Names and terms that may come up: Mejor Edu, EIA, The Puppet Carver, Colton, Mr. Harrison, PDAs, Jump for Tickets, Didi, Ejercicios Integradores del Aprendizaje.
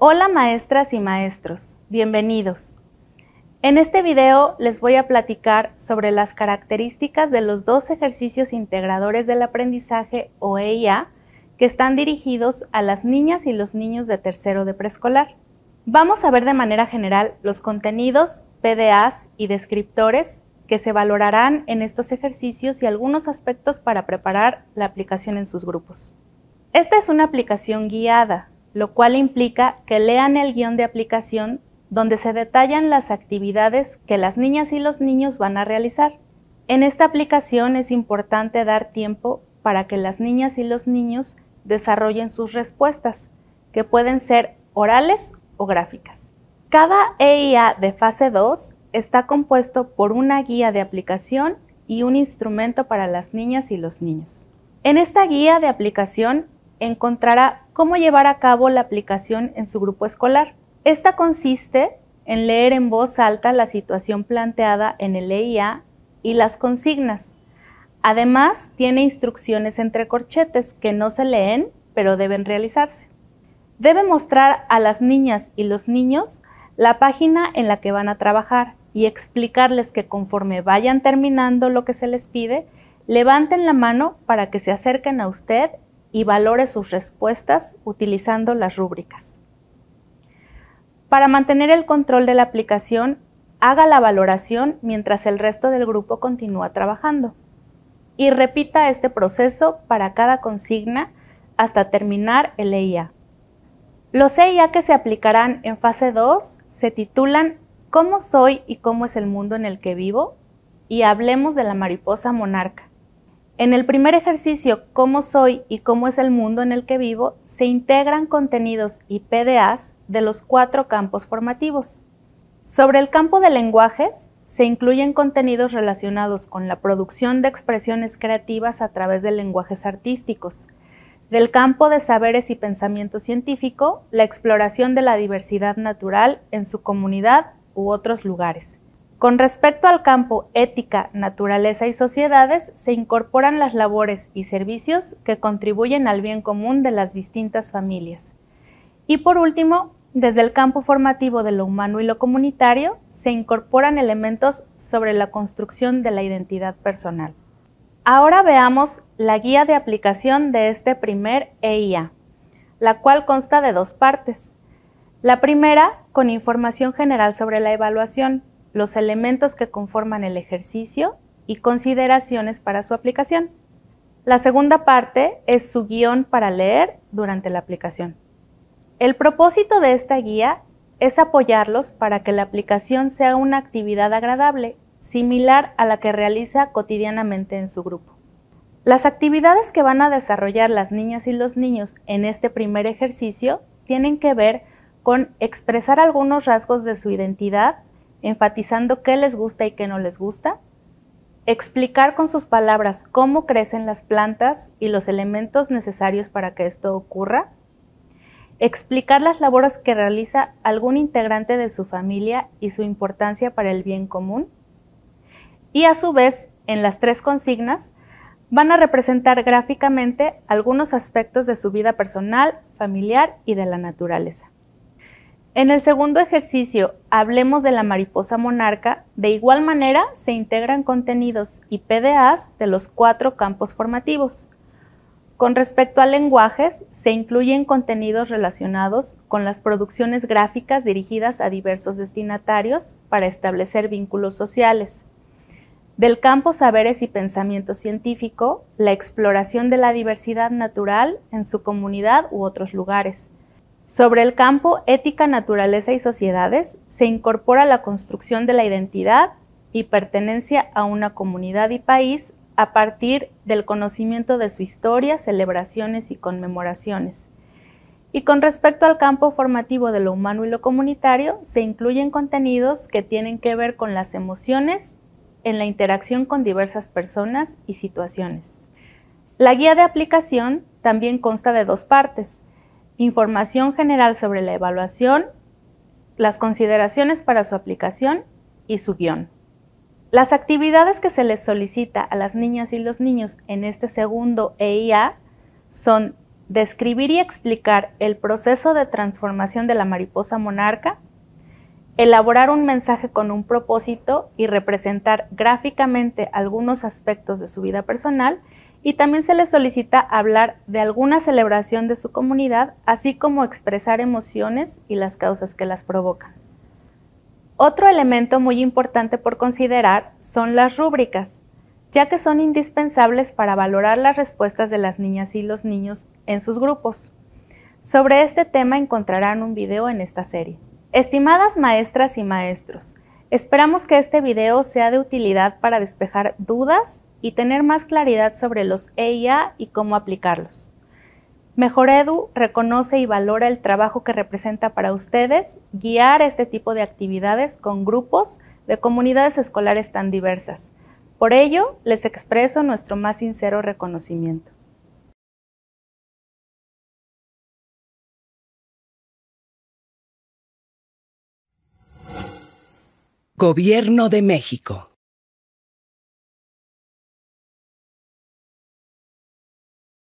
Hola maestras y maestros, bienvenidos. En este video les voy a platicar sobre las características de los 2 ejercicios integradores del aprendizaje o EIA que están dirigidos a las niñas y los niños de tercero de preescolar. Vamos a ver de manera general los contenidos, PDAs y descriptores que se valorarán en estos ejercicios y algunos aspectos para preparar la aplicación en sus grupos. Esta es una aplicación guiada, lo cual implica que lean el guión de aplicación donde se detallan las actividades que las niñas y los niños van a realizar. En esta aplicación es importante dar tiempo para que las niñas y los niños desarrollen sus respuestas, que pueden ser orales o gráficas. Cada EIA de fase 2 está compuesto por una guía de aplicación y un instrumento para las niñas y los niños. En esta guía de aplicación encontrará cómo llevar a cabo la aplicación en su grupo escolar. Esta consiste en leer en voz alta la situación planteada en el EIA y las consignas. Además, tiene instrucciones entre corchetes que no se leen, pero deben realizarse. Debe mostrar a las niñas y los niños la página en la que van a trabajar y explicarles que conforme vayan terminando lo que se les pide, levanten la mano para que se acerquen a usted y valore sus respuestas utilizando las rúbricas. Para mantener el control de la aplicación, haga la valoración mientras el resto del grupo continúa trabajando y repita este proceso para cada consigna hasta terminar el EIA. Los EIA que se aplicarán en fase 2 se titulan ¿Cómo soy y cómo es el mundo en el que vivo? Y Hablemos de la mariposa monarca. En el primer ejercicio, ¿Cómo soy y cómo es el mundo en el que vivo?, se integran contenidos y PDAs de los 4 campos formativos. Sobre el campo de lenguajes, se incluyen contenidos relacionados con la producción de expresiones creativas a través de lenguajes artísticos. Del campo de saberes y pensamiento científico, la exploración de la diversidad natural en su comunidad u otros lugares. Con respecto al campo ética, naturaleza y sociedades, se incorporan las labores y servicios que contribuyen al bien común de las distintas familias. Y por último, desde el campo formativo de lo humano y lo comunitario, se incorporan elementos sobre la construcción de la identidad personal. Ahora veamos la guía de aplicación de este primer EIA, la cual consta de 2 partes. La primera, con información general sobre la evaluación, los elementos que conforman el ejercicio y consideraciones para su aplicación. La segunda parte es su guión para leer durante la aplicación. El propósito de esta guía es apoyarlos para que la aplicación sea una actividad agradable, similar a la que realiza cotidianamente en su grupo. Las actividades que van a desarrollar las niñas y los niños en este primer ejercicio tienen que ver con expresar algunos rasgos de su identidad, enfatizando qué les gusta y qué no les gusta, explicar con sus palabras cómo crecen las plantas y los elementos necesarios para que esto ocurra, explicar las labores que realiza algún integrante de su familia y su importancia para el bien común, y a su vez, en las 3 consignas, van a representar gráficamente algunos aspectos de su vida personal, familiar y de la naturaleza. En el segundo ejercicio, Hablemos de la mariposa monarca, de igual manera se integran contenidos y PDAs de los 4 campos formativos. Con respecto a lenguajes, se incluyen contenidos relacionados con las producciones gráficas dirigidas a diversos destinatarios para establecer vínculos sociales. Del campo saberes y pensamiento científico, la exploración de la diversidad natural en su comunidad u otros lugares. Sobre el campo ética, naturaleza y sociedades, se incorpora la construcción de la identidad y pertenencia a una comunidad y país a partir del conocimiento de su historia, celebraciones y conmemoraciones. Y con respecto al campo formativo de lo humano y lo comunitario, se incluyen contenidos que tienen que ver con las emociones en la interacción con diversas personas y situaciones. La guía de aplicación también consta de 2 partes. Información general sobre la evaluación, las consideraciones para su aplicación y su guión. Las actividades que se les solicita a las niñas y los niños en este segundo EIA son describir y explicar el proceso de transformación de la mariposa monarca, elaborar un mensaje con un propósito y representar gráficamente algunos aspectos de su vida personal, y también se le solicita hablar de alguna celebración de su comunidad, así como expresar emociones y las causas que las provocan. Otro elemento muy importante por considerar son las rúbricas, ya que son indispensables para valorar las respuestas de las niñas y los niños en sus grupos. Sobre este tema encontrarán un video en esta serie. Estimadas maestras y maestros, esperamos que este video sea de utilidad para despejar dudas y tener más claridad sobre los EIA y cómo aplicarlos. Mejor Edu reconoce y valora el trabajo que representa para ustedes guiar este tipo de actividades con grupos de comunidades escolares tan diversas. Por ello, les expreso nuestro más sincero reconocimiento. Gobierno de México.